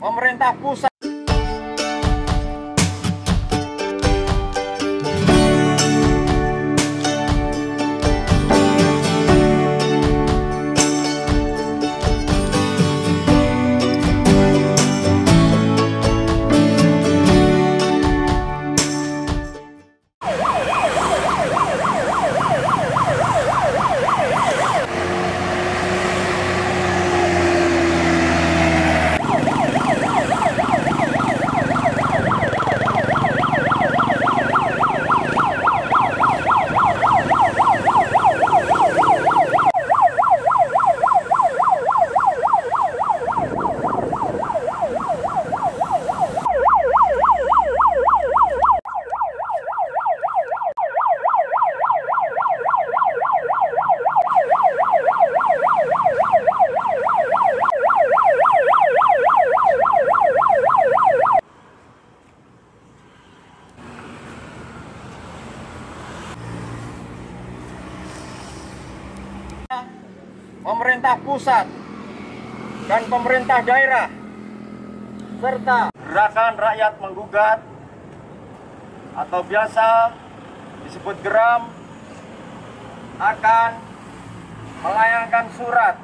pemerintah pusat. Pemerintah pusat dan pemerintah daerah serta gerakan rakyat menggugat atau biasa disebut Geram akan melayangkan surat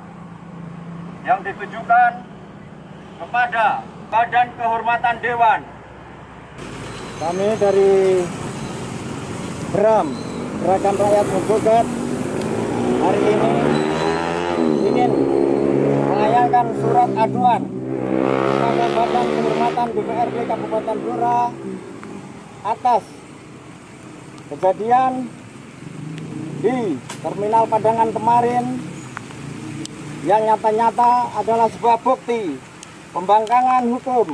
yang ditujukan kepada Badan Kehormatan Dewan. Kami dari Geram, gerakan rakyat menggugat, hari ini ingin melayangkan surat aduan kepada Badan Kehormatan DPRD Kabupaten Blora atas kejadian di Terminal Padangan kemarin yang nyata-nyata adalah sebuah bukti pembangkangan hukum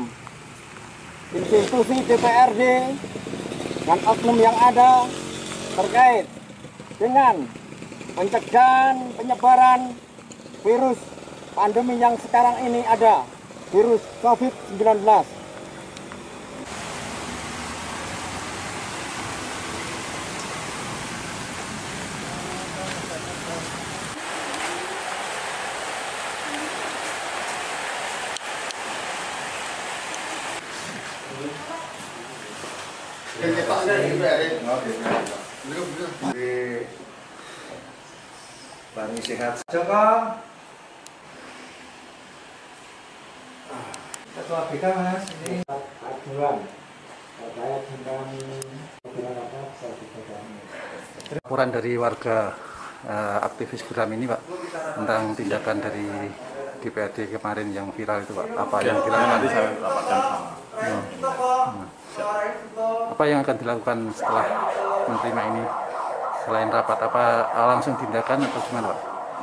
institusi DPRD dan oknum yang ada terkait dengan pencegahan penyebaran virus pandemi yang sekarang ini ada, virus COVID-19. Bani sehat coba. Satu APK Mas, ini aduan terkait dengan laporan dari warga aktivis Geram ini Pak, tentang tindakan dari DPRD kemarin yang viral itu Pak. Apa yang dilakukan? Apa yang akan dilakukan setelah menerima ini? Selain rapat, apa langsung tindakan atau gimana Pak?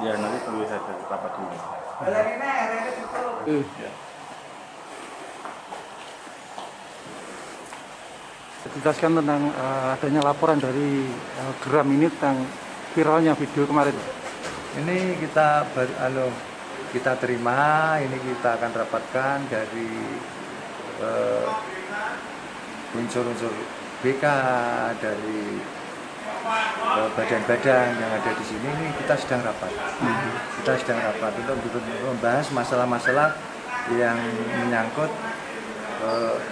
Ya nanti tunggu saja rapat dulu. Dijelaskan tentang adanya laporan dari Geram ini tentang viralnya video kemarin. Ini kita terima, ini kita akan rapatkan dari unsur-unsur BK dari badan-badan yang ada di sini. Ini kita sedang rapat. Kita sedang rapat untuk membahas masalah-masalah yang menyangkut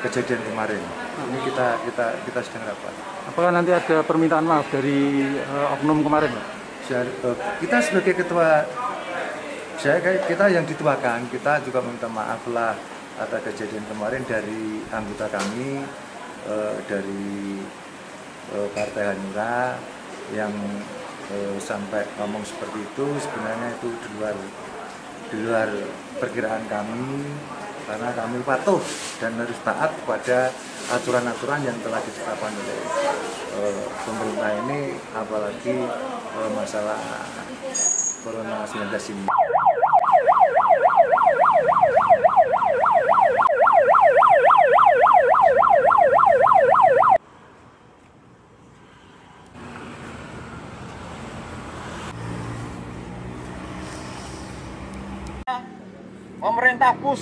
kejadian kemarin. Ini kita sedang rapat. Apakah nanti ada permintaan maaf dari oknum kemarin? Kita sebagai ketua, kita yang dituakan, kita juga minta maaf lah atas kejadian kemarin dari anggota kami, dari Partai Hanura yang sampai ngomong seperti itu. Sebenarnya itu di luar perkiraan kami, karena kami patuh dan harus taat kepada aturan-aturan yang telah ditetapkan oleh pemerintah ini, apalagi masalah Corona 19 ini. Pemerintah pusat